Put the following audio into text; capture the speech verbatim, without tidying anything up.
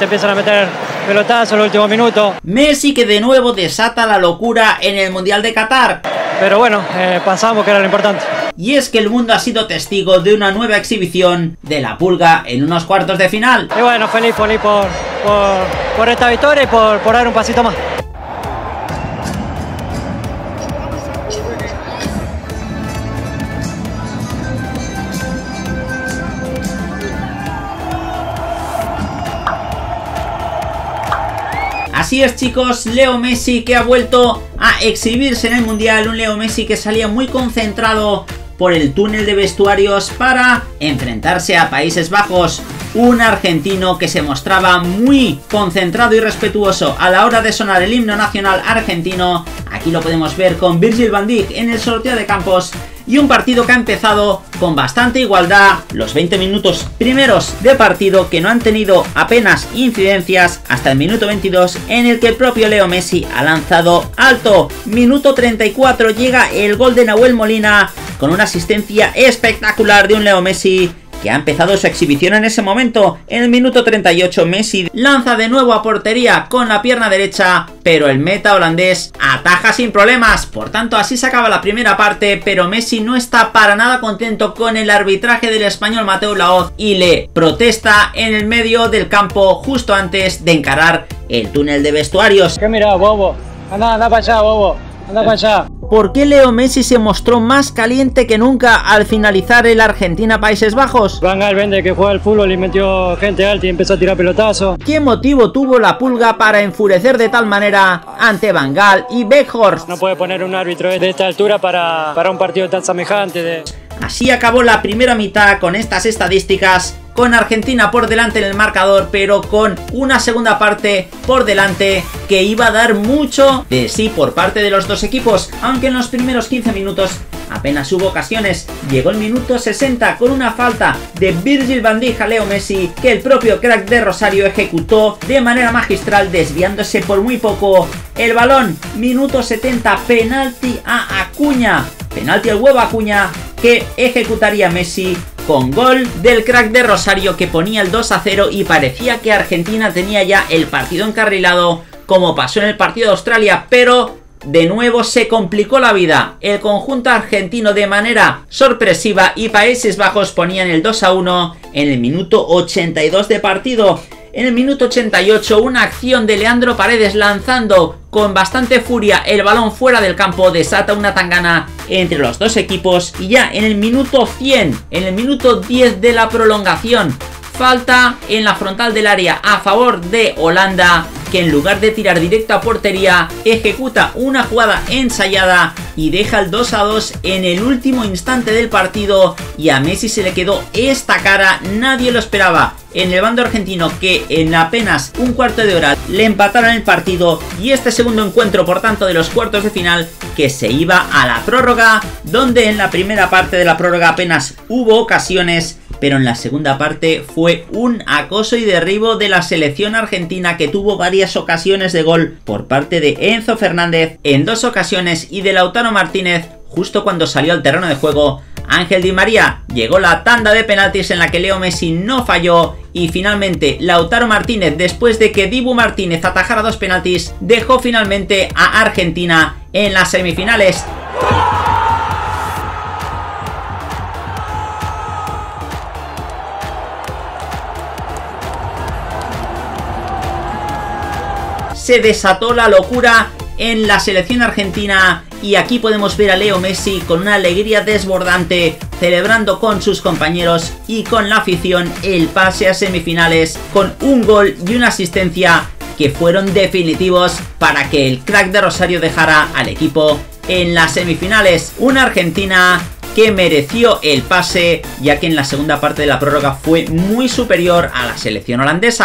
te empiezan a meter pelotazos en el último minuto. Messi, que de nuevo desata la locura en el Mundial de Qatar. Pero bueno, eh, pasamos, que era lo importante. Y es que el mundo ha sido testigo de una nueva exhibición de la pulga en unos cuartos de final. Y bueno, feliz, feliz por, por, por esta victoria y por, por dar un pasito más. Así es, chicos, Leo Messi, que ha vuelto a exhibirse en el Mundial. Un Leo Messi que salía muy concentrado por el túnel de vestuarios para enfrentarse a Países Bajos. Un argentino que se mostraba muy concentrado y respetuoso a la hora de sonar el himno nacional argentino. Aquí lo podemos ver con Virgil van Dijk en el sorteo de campos. Y un partido que ha empezado con bastante igualdad. Los veinte minutos primeros de partido que no han tenido apenas incidencias hasta el minuto veintidós, en el que el propio Leo Messi ha lanzado alto. Minuto treinta y cuatro, llega el gol de Nahuel Molina con una asistencia espectacular de un Leo Messi que ha empezado su exhibición en ese momento. En el minuto treinta y ocho, Messi lanza de nuevo a portería con la pierna derecha, pero el meta holandés ataja sin problemas. Por tanto, así se acaba la primera parte, pero Messi no está para nada contento con el arbitraje del español Mateu Laos y le protesta en el medio del campo justo antes de encarar el túnel de vestuarios. ¿Qué mira, bobo? Anda, anda para allá, bobo. Anda para allá. ¿Por qué Leo Messi se mostró más caliente que nunca al finalizar el Argentina-Países Bajos? Van Gaal vende que juega al fútbol y metió gente alta y empezó a tirar pelotazos. ¿Qué motivo tuvo la pulga para enfurecer de tal manera ante Van Gaal y Weghorst? No puede poner un árbitro de esta altura para, para un partido tan semejante. De... Así acabó la primera mitad con estas estadísticas, con Argentina por delante en el marcador, pero con una segunda parte por delante que iba a dar mucho de sí por parte de los dos equipos, aunque en los primeros quince minutos apenas hubo ocasiones. Llegó el minuto sesenta con una falta de Virgil van Dijk a Leo Messi, que el propio crack de Rosario ejecutó de manera magistral, desviándose por muy poco el balón. Minuto setenta, penalti a Acuña, penalti al huevo Acuña, que ejecutaría Messi con gol del crack de Rosario, que ponía el dos a cero y parecía que Argentina tenía ya el partido encarrilado, como pasó en el partido de Australia, pero de nuevo se complicó la vida. El conjunto argentino de manera sorpresiva y Países Bajos ponían el dos a uno en el minuto ochenta y dos de partido. En el minuto ochenta y ocho, una acción de Leandro Paredes lanzando con bastante furia el balón fuera del campo desata una tangana entre los dos equipos. Y ya en el minuto cien, en el minuto diez de la prolongación, falta en la frontal del área a favor de Holanda, que en lugar de tirar directo a portería, ejecuta una jugada ensayada y deja el dos a dos en el último instante del partido. Y a Messi se le quedó esta cara, nadie lo esperaba. En el bando argentino, que en apenas un cuarto de hora le empataron el partido, y este segundo encuentro, por tanto, de los cuartos de final, que se iba a la prórroga, donde en la primera parte de la prórroga apenas hubo ocasiones, pero en la segunda parte fue un acoso y derribo de la selección argentina, que tuvo varias ocasiones de gol por parte de Enzo Fernández en dos ocasiones y de Lautaro Martínez justo cuando salió al terreno de juego Ángel Di María. Llegó la tanda de penaltis en la que Leo Messi no falló y finalmente Lautaro Martínez, después de que Dibu Martínez atajara dos penaltis, dejó finalmente a Argentina en las semifinales. Se desató la locura en la selección argentina y aquí podemos ver a Leo Messi con una alegría desbordante, celebrando con sus compañeros y con la afición el pase a semifinales, con un gol y una asistencia que fueron definitivos para que el crack de Rosario dejara al equipo en las semifinales. Una Argentina que mereció el pase, ya que en la segunda parte de la prórroga fue muy superior a la selección holandesa.